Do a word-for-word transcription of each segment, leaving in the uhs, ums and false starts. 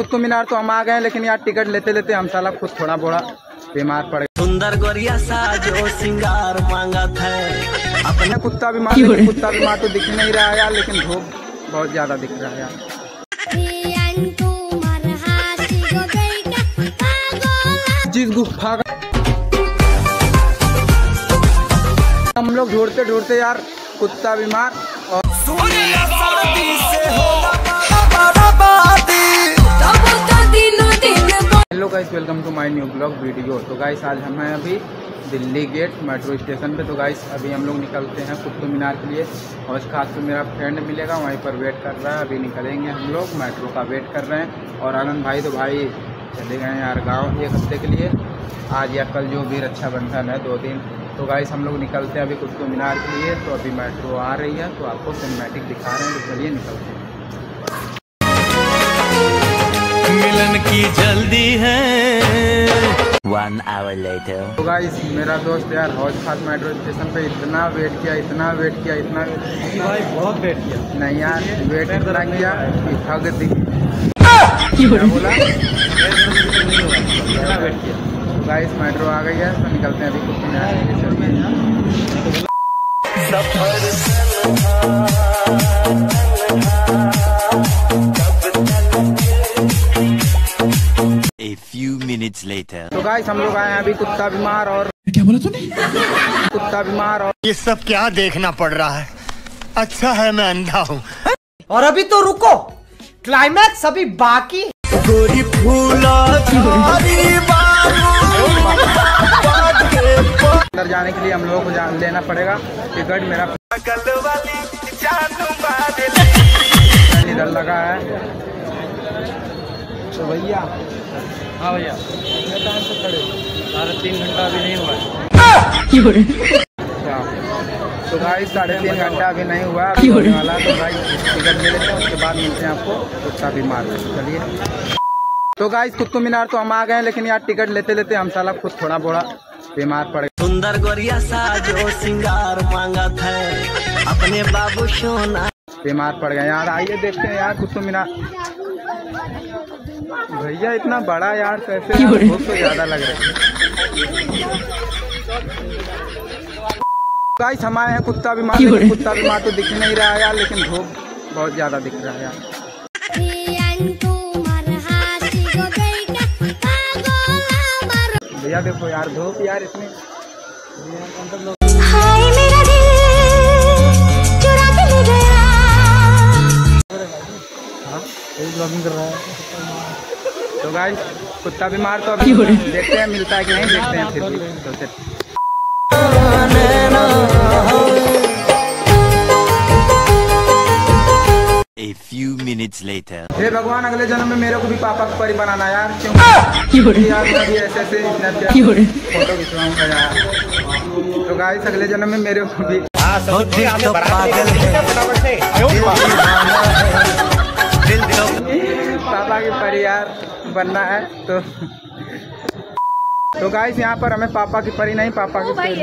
कुतुब मीनार तो हम आ गए, लेकिन यार टिकट लेते लेते हम साला खुद थोड़ा बोड़ा बीमार पड़ गए। सुंदर गोरिया साजो सिंगार मांगा था। अपने कुत्ता बीमार कुत्ता बीमार तो दिख नहीं रहा यार, लेकिन धूप बहुत ज्यादा दिख रहा है यार। जिस गुफा का हम लोग ढूंढते ढूंढते यार कुत्ता बीमार और hello guys, welcome to my new blog video. तो गाइस आज हम हैं अभी दिल्ली गेट मेट्रो स्टेशन पे। तो गाइस अभी हम लोग निकलते हैं कुतुब मीनार के लिए और इसका आज तो मेरा फ्रेंड मिलेगा, वहीं पर वेट कर रहा है। अभी निकलेंगे हम लोग, मेट्रो का वेट कर रहे हैं। और आनंद भाई तो भाई चले गए यार गाँव एक हफ्ते के लिए, आज या कल जो भी रक्षाबंधन है दो दिन। तो गाइस हम लोग निकलते हैं अभी कुतुब मीनार के लिए। तो अभी मेट्रो आ रही है तो आपको सिनेमैटिक दिखा रहे हैं। तो चलिए निकलते हैं। मिलन की जल्दी है। One hour later. तो गाइस मेरा दोस्त यार हौज खास मेट्रो स्टेशन पे इतना वेट किया इतना वेट किया इतना भाई बहुत वेट किया। नहीं यार वेट इतना किया कि थक गया। बोला इतना वेट किया। गाइस मेट्रो आ गई है तो निकलते हैं अभी कुछ minute. A few minutes later. तो गाइस हम लोग आए हैं अभी कुत्ता बीमार और क्या बोला तूने? कुत्ता बीमार और ये सब क्या देखना पड़ रहा है। अच्छा है मैं अंधा हूँ। और अभी तो रुको, क्लाइमैक्स अभी बाकी। अंदर जाने के लिए हम लोगों को लेना पड़ेगा टिकट। मेरा इधर लगा है। तो भैया हाँ भैया टाइम से खड़े साढ़े तीन घंटा अभी नहीं हुआ है। अच्छा तो भाई साढ़े तीन घंटा अभी नहीं हुआ वाला। तो भाई टिकट ले लेते हैं, उसके बाद मिलते हैं आपको कुत्ता बीमार। चलिए तो गाइस कुतुब मीनार तो हम आ गए, लेकिन यार टिकट लेते लेते हम साला खुद थोड़ा बोड़ा बीमार पड़ गए। सुंदर गोरिया साजो सिंगार मांगा था अपने बाबू सोना बीमार पड़ गए यार। आइए देखते हैं यार कुतुब मीनार। भैया इतना बड़ा यार कैसे यार, बहुत तो ज्यादा लग रहा है। गाइस हम आए हैं कुत्ता बीमार कुत्ता बीमार तो दिख नहीं रहा यार, लेकिन धूप बहुत ज्यादा दिख रहा है यार। भैया देखो यार धूप यार इतनी। तो गाइस कुत्ता बीमार तो अभी देखते हैं मिलता है कि नहीं, देखते हैं फिर भी। तो A few minutes later. हे भगवान अगले जन्म में मेरे को भी पापा का परी बनाना यार। क्योंकि यार मैं भी ऐसे ऐसे फोटो खिंचवाऊंगा यार। तो गाइस अगले जन्म में मेरे को भी पापा की परी यार बनना है। तो तो गाइस यहाँ पर हमें पापा की परी नहीं पापा की परी।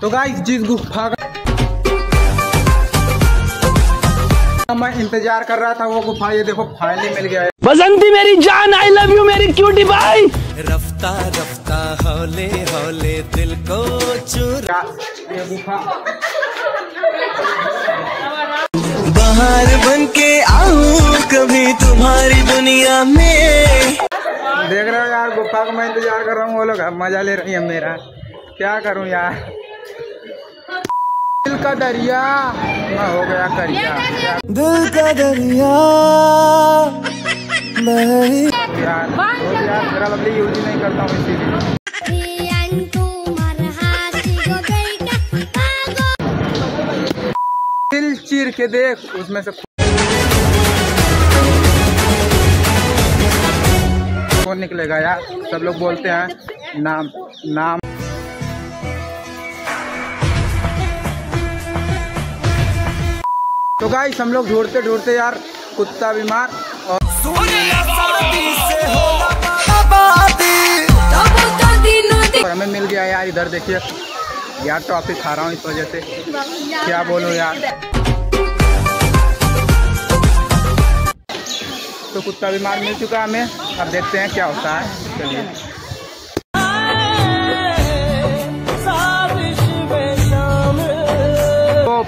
तो गाइस जिस गुफा का मैं इंतजार कर रहा था वो गुफा ये देखो फाइनली मिल गया है। बसंती मेरी जान आई लव यू मेरी क्यूटी भाई। रफ्ता रफ्ता हौले हौले दिल को चुरा बाहर बन के आऊं कभी तुम्हारी दुनिया में। देख रहे हो यार गुफा को मैं इंतजार कर रहा हूँ, वो लोग मजा ले रही है मेरा। क्या करूँ यार, दिल का दरिया मैं हो गया करिया। दिल का दरिया यार, यार मेरा लवली यूज ही नहीं करता हूँ इसीलिए। दिल चीर के देख उसमें से कौन निकलेगा यार। सब लोग बोलते हैं नाम नाम तो गाइस हम लोग ढूंढते ढूंढते यार कुत्ता बीमार और से हो किया यार। इधर देखिए यार, टॉफी खा रहा हूँ इस वजह से, क्या बोलूँ यार। तो कुत्ता बीमार मिल चुका है हमें, अब देखते हैं क्या होता है। चलिए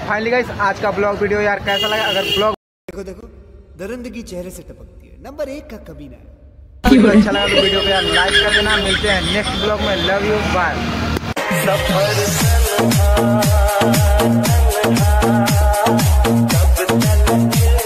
फाइनली गाइस आज का ब्लॉग वीडियो यार कैसा लगा। अगर ब्लॉग देखो देखो दरिंदगी चेहरे से टपकती है, नंबर एक का कमीना है। वीडियो अच्छा लगा तो वीडियो को यार लाइक कर देना। मिलते हैं नेक्स्ट ब्लॉग में, लव यू बाय।